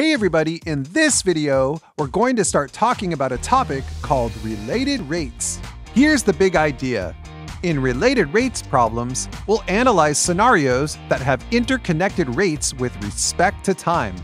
Hey everybody, in this video, we're going to start talking about a topic called related rates. Here's the big idea. In related rates problems, we'll analyze scenarios that have interconnected rates with respect to time.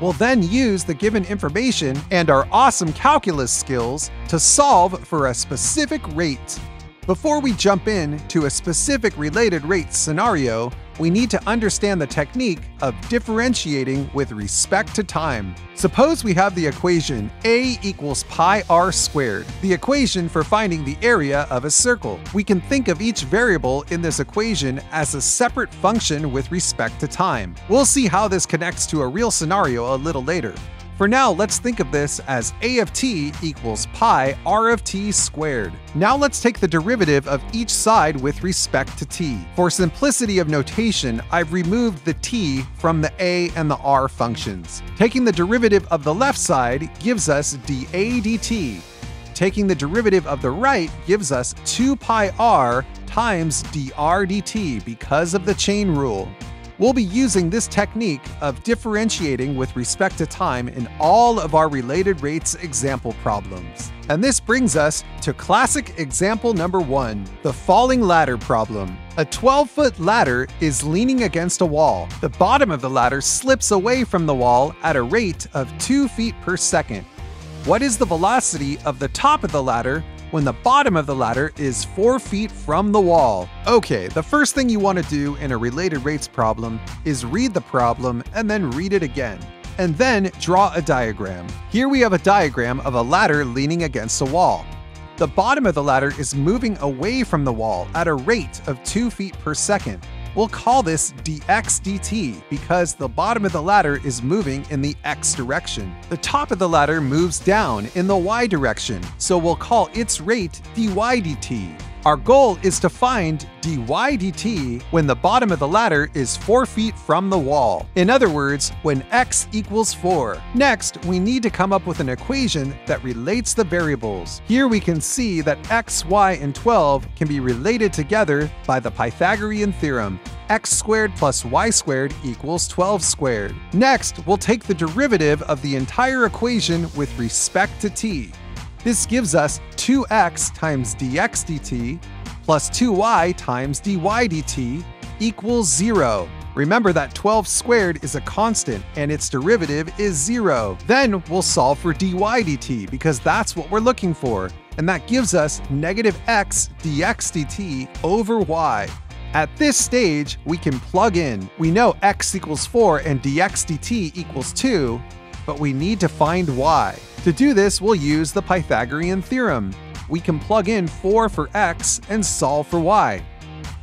We'll then use the given information and our awesome calculus skills to solve for a specific rate. Before we jump in to a specific related rates scenario, we need to understand the technique of differentiating with respect to time. Suppose we have the equation A equals pi r squared, the equation for finding the area of a circle. We can think of each variable in this equation as a separate function with respect to time. We'll see how this connects to a real scenario a little later. For now, let's think of this as A of t equals pi r of t squared. Now let's take the derivative of each side with respect to t. For simplicity of notation, I've removed the t from the a and the r functions. Taking the derivative of the left side gives us dA dt. Taking the derivative of the right gives us 2 pi r times dr dt because of the chain rule. We'll be using this technique of differentiating with respect to time in all of our related rates example problems. And this brings us to classic example number 1, the falling ladder problem. A 12-foot ladder is leaning against a wall. The bottom of the ladder slips away from the wall at a rate of 2 feet per second. What is the velocity of the top of the ladder when the bottom of the ladder is 4 feet from the wall? Okay, the first thing you want to do in a related rates problem is read the problem and then read it again, and then draw a diagram. Here we have a diagram of a ladder leaning against a wall. The bottom of the ladder is moving away from the wall at a rate of 2 feet per second. We'll call this dx dt because the bottom of the ladder is moving in the x direction. The top of the ladder moves down in the y direction, so we'll call its rate dy dt. Our goal is to find dy dt when the bottom of the ladder is 4 feet from the wall. In other words, when x equals 4. Next, we need to come up with an equation that relates the variables. Here we can see that x, y, and 12 can be related together by the Pythagorean theorem. X squared plus y squared equals 12 squared. Next, we'll take the derivative of the entire equation with respect to t. This gives us 2x times dx dt plus 2y times dy dt equals 0. Remember that 12 squared is a constant and its derivative is 0. Then we'll solve for dy dt because that's what we're looking for, and that gives us negative x dx dt over y. At this stage, we can plug in. We know x equals 4 and dx dt equals 2, but we need to find y. To do this, we'll use the Pythagorean theorem. We can plug in 4 for x and solve for y.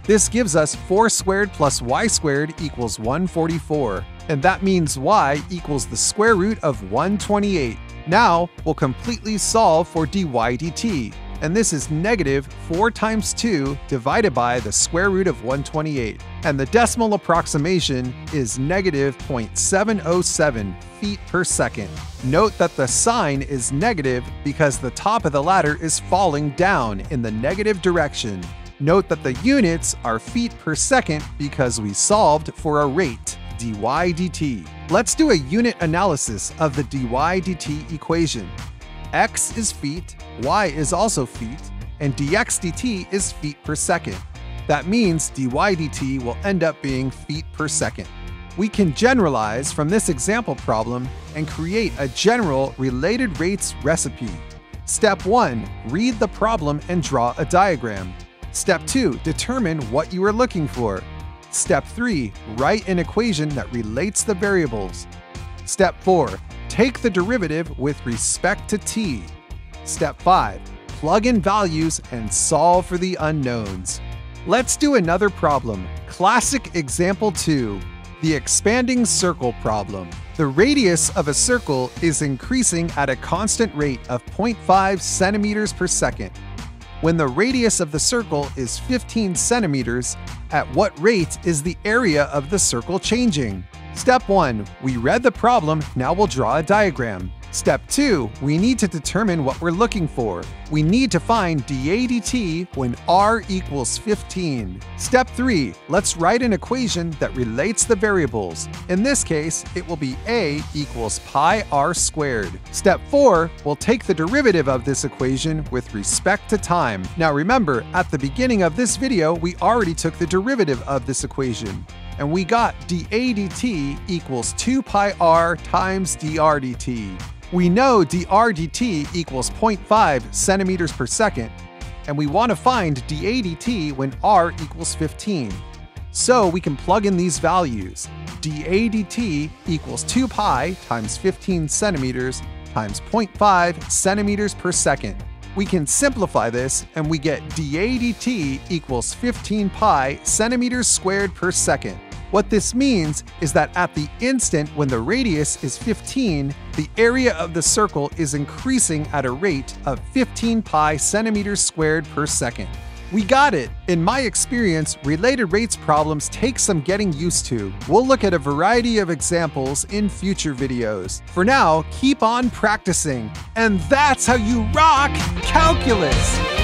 This gives us 4 squared plus y squared equals 144, and that means y equals the square root of 128. Now, we'll completely solve for dy dt, and this is negative 4 times 2 divided by the square root of 128, and the decimal approximation is negative 0.707 feet per second. Note that the sign is negative because the top of the ladder is falling down in the negative direction. Note that the units are feet per second because we solved for a rate, dy dt. Let's do a unit analysis of the dy dt equation. X is feet, y is also feet, and dx dt is feet per second. That means dy dt will end up being feet per second. We can generalize from this example problem and create a general related rates recipe. Step 1, read the problem and draw a diagram. Step 2, determine what you are looking for. Step 3, write an equation that relates the variables. Step 4, take the derivative with respect to t. Step 5, plug in values and solve for the unknowns. Let's do another problem, classic example 2, the expanding circle problem. The radius of a circle is increasing at a constant rate of 0.5 centimeters per second. When the radius of the circle is 15 centimeters, at what rate is the area of the circle changing? Step 1, we read the problem, now we'll draw a diagram. Step 2. We need to determine what we're looking for. We need to find dA/dt when r equals 15. Step 3. Let's write an equation that relates the variables. In this case, it will be a equals pi r squared. Step 4. We'll take the derivative of this equation with respect to time. Now remember, at the beginning of this video, we already took the derivative of this equation, and we got dA/dt equals 2 pi r times dr/dt. We know dr/dt equals 0.5 centimeters per second, and we want to find dA/dt when r equals 15. So we can plug in these values. dA/dt equals 2 pi times 15 centimeters times 0.5 centimeters per second. We can simplify this, and we get dA/dt equals 15 pi centimeters squared per second. What this means is that at the instant when the radius is 15, the area of the circle is increasing at a rate of 15 pi centimeters squared per second. We got it! In my experience, related rates problems take some getting used to. We'll look at a variety of examples in future videos. For now, keep on practicing. And that's how you rock calculus!